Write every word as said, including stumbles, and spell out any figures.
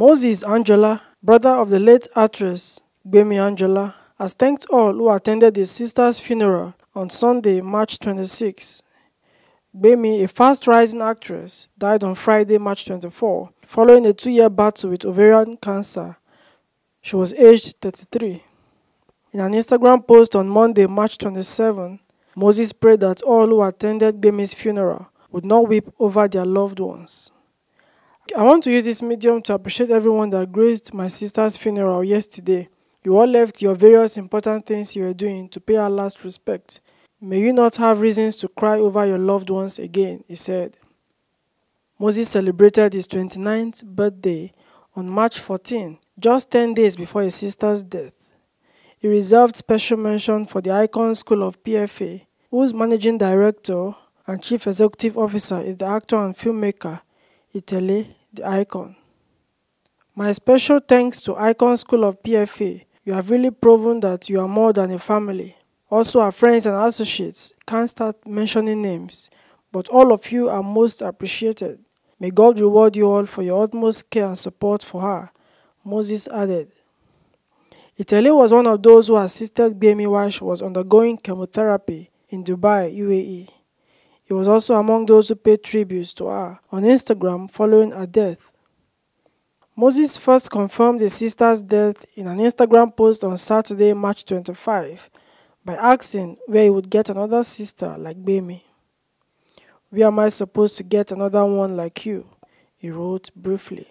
Moses Anjola, brother of the late actress Gbemi Anjola, has thanked all who attended his sister's funeral on Sunday, March twenty-sixth. Gbemi, a fast-rising actress, died on Friday, March twenty-fourth, following a two-year battle with ovarian cancer. She was aged thirty-three. In an Instagram post on Monday, March twenty-seventh, Moses prayed that all who attended Gbemi's funeral would not weep over their loved ones. I want to use this medium to appreciate everyone that graced my sister's funeral yesterday. You all left your various important things you were doing to pay our last respect. May you not have reasons to cry over your loved ones again, he said. Moses celebrated his twenty-ninth birthday on March fourteenth, just ten days before his sister's death. He reserved special mention for the Icon School of P F A, whose managing director and chief executive officer is the actor and filmmaker Italy, the Icon. My special thanks to Icon School of P F A. You have really proven that you are more than a family. Also, our friends and associates can't start mentioning names, but all of you are most appreciated. May God reward you all for your utmost care and support for her, Moses added. Italy was one of those who assisted Gbemi while she was undergoing chemotherapy in Dubai, U A E. He was also among those who paid tributes to her on Instagram following her death. Moses first confirmed his sister's death in an Instagram post on Saturday, March twenty-fifth, by asking where he would get another sister like Gbemi. "Where am I supposed to get another one like you?" he wrote briefly.